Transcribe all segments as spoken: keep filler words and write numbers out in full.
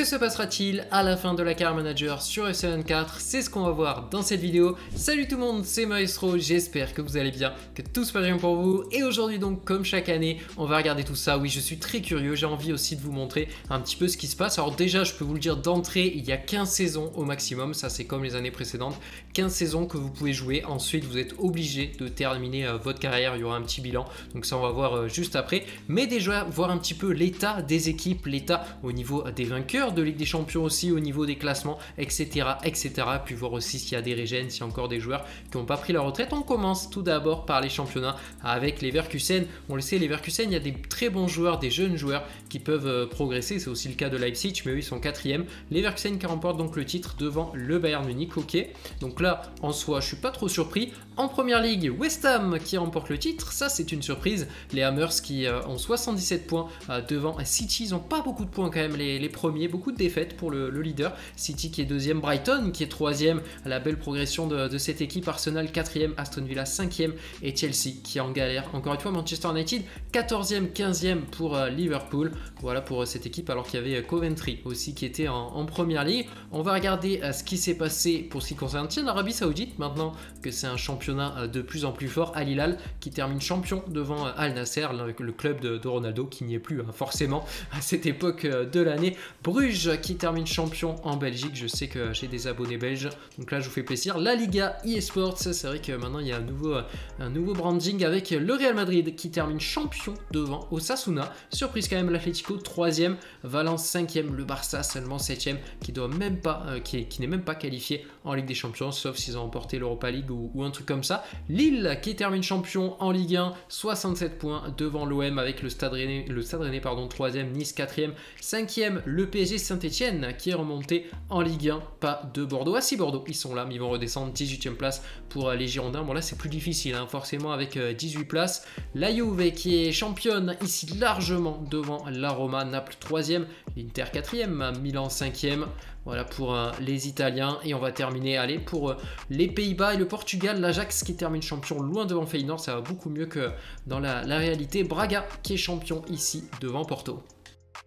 Que se passera-t-il à la fin de la carrière manager sur F C vingt-quatre? C'est ce qu'on va voir dans cette vidéo. Salut tout le monde, c'est Maestro, j'espère que vous allez bien, que tout se passe bien pour vous. Et aujourd'hui donc, comme chaque année, on va regarder tout ça. Oui, je suis très curieux, j'ai envie aussi de vous montrer un petit peu ce qui se passe. Alors déjà, je peux vous le dire d'entrée, il y a quinze saisons au maximum, ça c'est comme les années précédentes, quinze saisons que vous pouvez jouer. Ensuite, vous êtes obligé de terminer euh, votre carrière, il y aura un petit bilan, donc ça on va voir euh, juste après. Mais déjà, voir un petit peu l'état des équipes, l'état au niveau des vainqueurs de Ligue des Champions aussi, au niveau des classements, etc, etc, puis voir aussi s'il y a des régènes, s'il y a encore des joueurs qui n'ont pas pris leur retraite. On commence tout d'abord par les championnats avec les Leverkusen. On le sait, les Leverkusen, il y a des très bons joueurs, des jeunes joueurs qui peuvent progresser, c'est aussi le cas de Leipzig, mais eux ils sont quatrième. Les Leverkusen qui remportent donc le titre devant le Bayern Munich. Ok, donc là en soi je suis pas trop surpris. En première ligue, West Ham qui remporte le titre, ça c'est une surprise. Les Hammers qui euh, ont soixante-dix-sept points euh, devant City. Ils n'ont pas beaucoup de points quand même, les, les premiers. Beaucoup de défaites pour le, le leader. City qui est deuxième, Brighton qui est troisième, la belle progression de, de cette équipe. Arsenal quatrième, Aston Villa cinquième et Chelsea qui est en galère. Encore une fois, Manchester United quatorzième, quinzième pour euh, Liverpool. Voilà pour euh, cette équipe, alors qu'il y avait euh, Coventry aussi qui était en, en première ligue. On va regarder euh, ce qui s'est passé pour ce qui concerne l'Arabie Saoudite, maintenant que c'est un championnat euh, de plus en plus fort. Al-Hilal qui termine champion devant euh, Al-Nasser, le, le club de, de Ronaldo qui n'y est plus hein, forcément à cette époque euh, de l'année. Bruges qui termine champion en Belgique. Je sais que j'ai des abonnés belges, donc là je vous fais plaisir. La Liga eSports, c'est vrai que maintenant il y a un nouveau, un nouveau branding avec le Real Madrid qui termine champion devant Osasuna. Surprise quand même, l'Atlético troisième, Valence cinquième, le Barça seulement septième qui doit même pas, euh, qui, qui n'est même pas qualifié en Ligue des Champions, sauf s'ils ont remporté l'Europa League ou, ou un truc comme ça. Lille qui termine champion en Ligue un, soixante-sept points devant l'O M avec le Stade Rennais, le Stade Rennais pardon, troisième, Nice quatrième, cinquième, le P S G Saint-Etienne qui est remonté en Ligue un, pas de Bordeaux. Ah si, Bordeaux, ils sont là, mais ils vont redescendre. dix-huitième place pour les Girondins. Bon là c'est plus difficile hein, forcément avec dix-huit places. La Juve qui est championne ici largement devant la Roma. Naples troisième, l'Inter quatrième, Milan cinquième. Voilà pour euh, les Italiens. Et on va terminer, allez, pour euh, les Pays-Bas et le Portugal. L'Ajax qui termine champion loin devant Feyenoord, ça va beaucoup mieux que dans la, la réalité. Braga qui est champion ici devant Porto.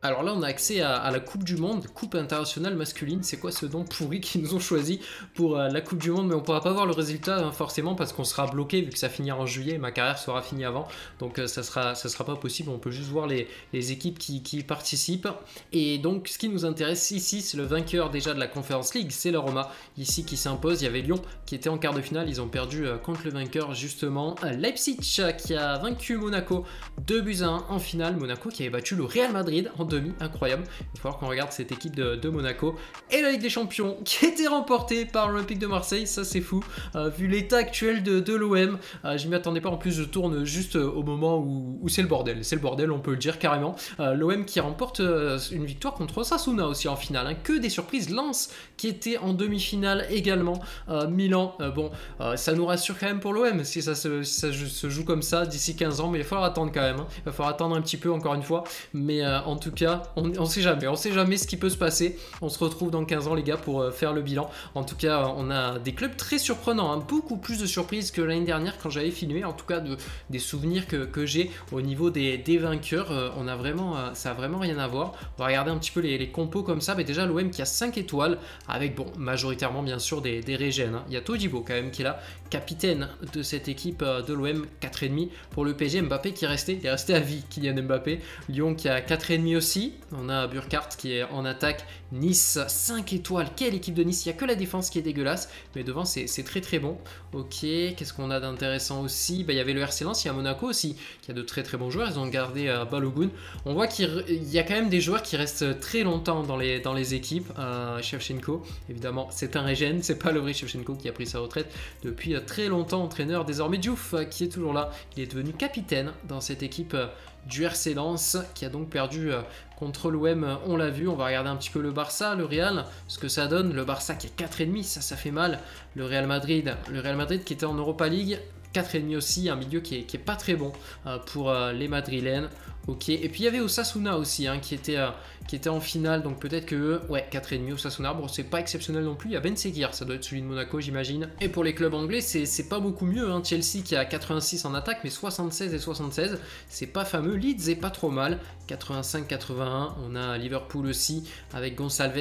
Alors là, on a accès à, à la Coupe du Monde, Coupe internationale masculine. C'est quoi ce nom pourri qu'ils nous ont choisi pour euh, la Coupe du Monde? Mais on pourra pas voir le résultat hein, forcément, parce qu'on sera bloqué vu que ça finira en juillet. Ma carrière sera finie avant, donc euh, ça sera ça sera pas possible. On peut juste voir les, les équipes qui, qui participent. Et donc, ce qui nous intéresse ici, c'est le vainqueur déjà de la Conference League. C'est la Roma ici qui s'impose. Il y avait Lyon qui était en quart de finale. Ils ont perdu euh, contre le vainqueur justement. Euh, Leipzig qui a vaincu Monaco deux buts à un en finale. Monaco qui avait battu le Real Madrid en demi, incroyable. Il va falloir qu'on regarde cette équipe de, de Monaco. Et la Ligue des Champions qui a été remportée par l'Olympique de Marseille, ça c'est fou. Euh, vu l'état actuel de, de l'O M, euh, je m'y attendais pas. En plus, je tourne juste au moment où, où c'est le bordel. C'est le bordel, on peut le dire carrément. Euh, L'O M qui remporte euh, une victoire contre Osasuna aussi en finale. Hein. Que des surprises. Lens qui était en demi-finale également. Euh, Milan, euh, bon, euh, ça nous rassure quand même pour l'O M si ça, se, si ça se joue comme ça d'ici quinze ans, mais il va falloir attendre quand même. Hein. Il va falloir attendre un petit peu encore une fois, mais euh, en tout cas, on ne sait jamais, on sait jamais ce qui peut se passer. On se retrouve dans quinze ans les gars pour euh, faire le bilan. En tout cas, on a des clubs très surprenants, hein, beaucoup plus de surprises que l'année dernière quand j'avais filmé, en tout cas de, des souvenirs que, que j'ai au niveau des, des vainqueurs. Euh, on a vraiment, euh, ça a vraiment rien à voir. On va regarder un petit peu les, les compos comme ça, mais déjà l'O M qui a cinq étoiles avec, bon, majoritairement bien sûr des, des régènes. Hein. Il y a Todibo quand même qui est là, capitaine de cette équipe euh, de l'O M, quatre virgule cinq pour le P S G. Mbappé qui est resté, il est resté à vie, Kylian Mbappé. Lyon qui a quatre virgule cinq aussi. On a Burkhardt qui est en attaque. Nice cinq étoiles, quelle équipe de Nice. Il n'y a que la défense qui est dégueulasse, mais devant c'est très très bon. Ok, qu'est-ce qu'on a d'intéressant aussi? Bah, il y avait le R C Lens, il y a Monaco aussi qui a de très très bons joueurs. Ils ont gardé euh, Balogun. On voit qu'il y a quand même des joueurs qui restent très longtemps dans les, dans les équipes. euh, Shevchenko, évidemment c'est un régène, c'est pas le vrai Shevchenko qui a pris sa retraite depuis euh, très longtemps, entraîneur désormais. Juve euh, qui est toujours là, il est devenu capitaine dans cette équipe euh, du R C Lens qui a donc perdu euh, contre l'O M, on l'a vu. On va regarder un petit peu le Barça, le Real, ce que ça donne. Le Barça qui est quatre virgule cinq, ça ça fait mal. Le Real Madrid, le Real Madrid qui était en Europa League, quatre virgule cinq aussi, un milieu qui est, qui est pas très bon euh, pour euh, les Madrilènes. Ok, et puis il y avait Osasuna aussi, hein, qui, était, euh, qui était en finale, donc peut-être que, ouais, quatre virgule cinq Osasuna, bon, c'est pas exceptionnel non plus, il y a Ben Seguir, ça doit être celui de Monaco, j'imagine. Et pour les clubs anglais, c'est pas beaucoup mieux, hein. Chelsea qui a quatre-vingt-six en attaque, mais soixante-seize et soixante-seize, c'est pas fameux. Leeds est pas trop mal, quatre-vingt-cinq quatre-vingt-un, on a Liverpool aussi, avec Gonçalves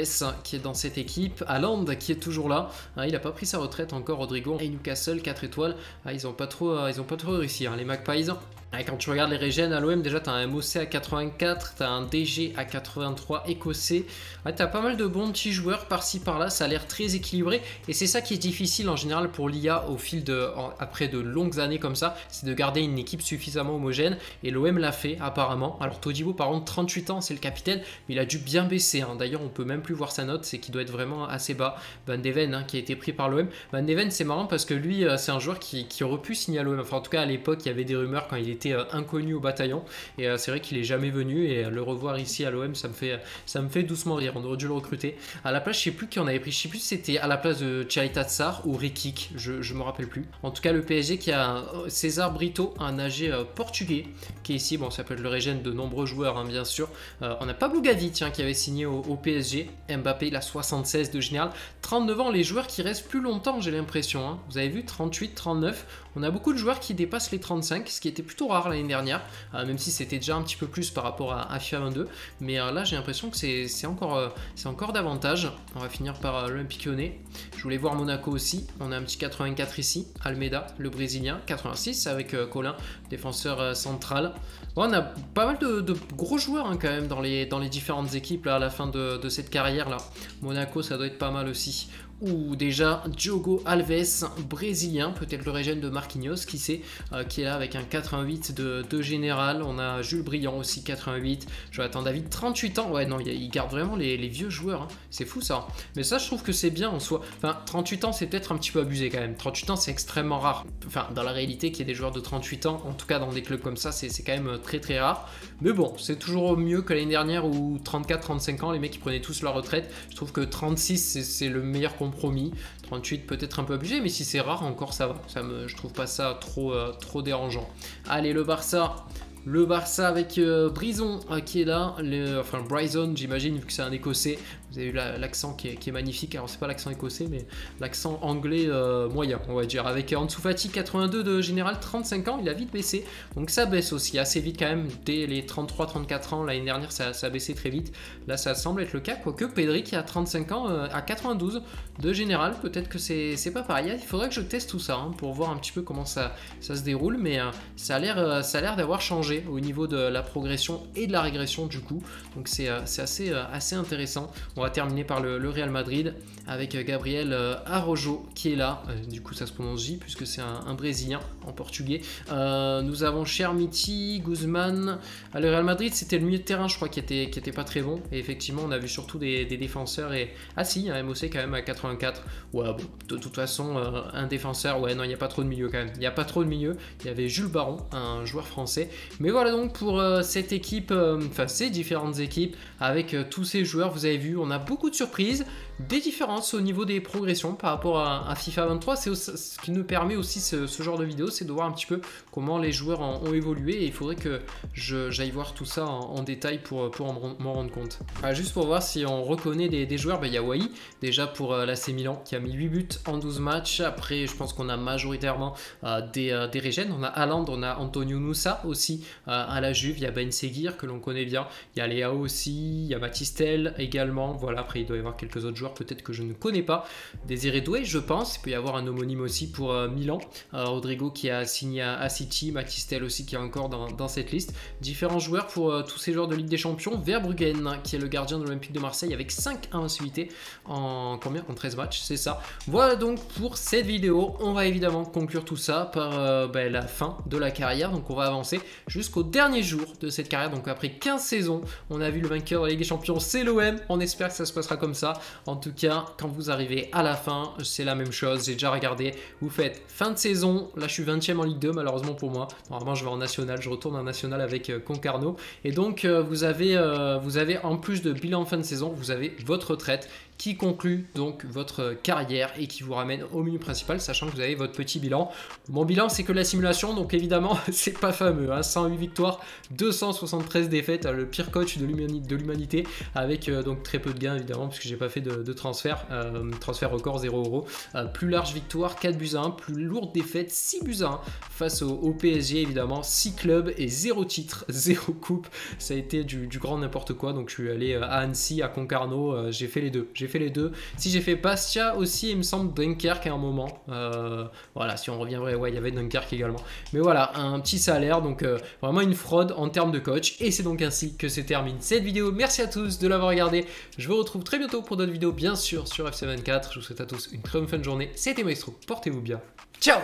qui est dans cette équipe, Haaland qui est toujours là, hein, il a pas pris sa retraite encore, Rodrigo, et Newcastle, quatre étoiles, ah, ils ont pas trop, euh, ils ont pas trop réussi, hein, les Magpies. Quand tu regardes les régènes à l'O M, déjà t'as un M O C à quatre-vingt-quatre, t'as un D G à quatre-vingt-trois écossais. Ouais, t'as pas mal de bons petits joueurs par-ci par-là, ça a l'air très équilibré. Et c'est ça qui est difficile en général pour l'I A au fil de, en, après de longues années comme ça, c'est de garder une équipe suffisamment homogène. Et l'O M l'a fait apparemment. Alors Todibo par contre, trente-huit ans, c'est le capitaine, mais il a dû bien baisser, hein. D'ailleurs on peut même plus voir sa note, c'est qu'il doit être vraiment assez bas. Van Deven, hein, qui a été pris par l'O M. Van Deven, c'est marrant parce que lui c'est un joueur qui, qui aurait pu signer à l'O M. Enfin en tout cas à l'époque il y avait des rumeurs quand il était inconnu au bataillon, et euh, c'est vrai qu'il est jamais venu, et euh, le revoir ici à l'O M ça me fait ça me fait doucement rire. On aurait dû le recruter à la place, je sais plus qui on avait pris, je sais plus si c'était à la place de Tsar ou Rekik, je, je me rappelle plus. En tout cas le P S G qui a un, César Brito, un A G euh, portugais qui est ici, bon ça peut être le régène de nombreux joueurs, hein, bien sûr. Euh, on n'a pas Bougadi, tiens, qui avait signé au, au P S G. Mbappé la soixante-seize de général, trente-neuf ans, les joueurs qui restent plus longtemps j'ai l'impression, hein. Vous avez vu, trente-huit, trente-neuf, on a beaucoup de joueurs qui dépassent les trente-cinq, ce qui était plutôt rare l'année dernière, euh, même si c'était déjà un petit peu plus par rapport à, à FIFA vingt-deux, mais euh, là j'ai l'impression que c'est encore, euh, encore davantage. On va finir par euh, l'Olympique Lyonnais. Je voulais voir Monaco aussi, on a un petit quatre-vingt-quatre ici, Almeida le brésilien, quatre-vingt-six avec euh, Colin, défenseur euh, central. Bon, on a pas mal de, de gros joueurs, hein, quand même dans les, dans les différentes équipes là, à la fin de, de cette carrière là. Monaco ça doit être pas mal aussi. Ou déjà Diogo Alves, brésilien, peut-être le régène de Marquinhos, qui sait, euh, qui est là avec un quatre-vingt-huit de, de général. On a Jules Briand aussi, quatre-vingt-huit. Jonathan David, trente-huit ans. Ouais, non, il garde vraiment les, les vieux joueurs, hein. C'est fou ça. Mais ça, je trouve que c'est bien en soi. Enfin, trente-huit ans, c'est peut-être un petit peu abusé quand même. trente-huit ans, c'est extrêmement rare. Enfin, dans la réalité, qu'il y ait des joueurs de trente-huit ans, en tout cas dans des clubs comme ça, c'est quand même très très rare. Mais bon, c'est toujours mieux que l'année dernière où trente-quatre, trente-cinq ans, les mecs, ils prenaient tous leur retraite. Je trouve que trente-six, c'est le meilleur compromis. Promis, trente-huit peut-être un peu obligé, mais si c'est rare encore ça va, ça me, je trouve pas ça trop, euh, trop dérangeant. Allez le Barça, le Barça avec euh, Bryson euh, qui est là, le, enfin Bryson j'imagine vu que c'est un écossais. Vous avez eu l'accent la, qui, qui est magnifique, alors c'est pas l'accent écossais mais l'accent anglais euh, moyen on va dire. Avec Ansu Fati, quatre-vingt-deux de général, trente-cinq ans, il a vite baissé, donc ça baisse aussi assez vite quand même, dès les trente-trois trente-quatre ans, l'année dernière ça, ça a baissé très vite, là ça semble être le cas, quoique Pedri qui a trente-cinq ans, euh, à quatre-vingt-douze de général, peut-être que c'est pas pareil, il faudrait que je teste tout ça, hein, pour voir un petit peu comment ça, ça se déroule, mais euh, ça a l'air euh, d'avoir changé au niveau de la progression et de la régression du coup, donc c'est euh, assez, euh, assez intéressant. On On va terminer par le, le Real Madrid avec Gabriel euh, Arrojo qui est là, euh, du coup ça se prononce J puisque c'est un, un brésilien en portugais. Euh, nous avons Chermiti, Guzman. Ah, le Real Madrid c'était le milieu de terrain je crois qui était, qui était pas très bon, et effectivement on a vu surtout des, des défenseurs et... Ah si, un M O C quand même à quatre-vingt-quatre, ouais bon, de, de toute façon euh, un défenseur, ouais non il n'y a pas trop de milieu quand même, il n'y a pas trop de milieu, il y avait Jules Baron, un joueur français, mais voilà donc pour euh, cette équipe, enfin euh, ces différentes équipes avec euh, tous ces joueurs, vous avez vu, on a beaucoup de surprises, des différences au niveau des progressions par rapport à, à FIFA vingt-trois. C'est ce qui nous permet aussi ce, ce genre de vidéo, c'est de voir un petit peu comment les joueurs en, ont évolué, et il faudrait que j'aille voir tout ça en, en détail pour, pour m'en rendre compte. Alors juste pour voir si on reconnaît des, des joueurs, bah, y a Wai déjà pour euh, l'A C Milan qui a mis huit buts en douze matchs, après je pense qu'on a majoritairement euh, des, euh, des régènes, on a Haaland, on a Antonio Nusa aussi euh, à la Juve, il y a Ben Seguir que l'on connaît bien, il y a Léao aussi, il y a Matistel également, voilà, après il doit y avoir quelques autres joueurs peut-être que je ne connais pas, Désiré Doué je pense, il peut y avoir un homonyme aussi pour euh, Milan, euh, Rodrigo qui a signé à, à City, Matistel aussi qui est encore dans, dans cette liste, différents joueurs pour euh, tous ces joueurs de Ligue des Champions, Verbruggen qui est le gardien de l'Olympique de Marseille avec cinq invincibilités en combien, en treize matchs, c'est ça. Voilà donc pour cette vidéo, on va évidemment conclure tout ça par euh, bah, la fin de la carrière, donc on va avancer jusqu'au dernier jour de cette carrière, donc après quinze saisons, on a vu le vainqueur de la Ligue des Champions, c'est l'O M, on espère que ça se passera comme ça. En En tout cas, quand vous arrivez à la fin, c'est la même chose, j'ai déjà regardé, vous faites fin de saison, là je suis vingtième en Ligue deux malheureusement pour moi, normalement je vais en National, je retourne en National avec Concarneau, et donc vous avez, vous avez en plus de bilan fin de saison, vous avez votre retraite qui conclut donc votre carrière et qui vous ramène au menu principal, sachant que vous avez votre petit bilan. Mon bilan, c'est que la simulation, donc évidemment, c'est pas fameux. Hein. cent huit victoires, deux cent soixante-treize défaites, le pire coach de l'humanité, avec euh, donc très peu de gains, évidemment, puisque j'ai pas fait de, de transfert. Euh, transfert record, zéro euro. Euh, plus large victoire, quatre buts à un. Plus lourde défaite, six buts à un. Face au, au P S G, évidemment, six clubs et zéro titre, zéro coupe. Ça a été du, du grand n'importe quoi. Donc je suis allé à Annecy, à Concarneau, euh, j'ai fait les deux. J'ai fait les deux. Si j'ai fait Bastia aussi, il me semble Dunkerque à un moment. Euh, voilà, si on reviendrait, ouais, il y avait Dunkerque également. Mais voilà, un petit salaire, donc euh, vraiment une fraude en termes de coach. Et c'est donc ainsi que se termine cette vidéo. Merci à tous de l'avoir regardé. Je vous retrouve très bientôt pour d'autres vidéos, bien sûr, sur F C vingt-quatre. Je vous souhaite à tous une très bonne fin de journée. C'était Maestro, portez-vous bien. Ciao!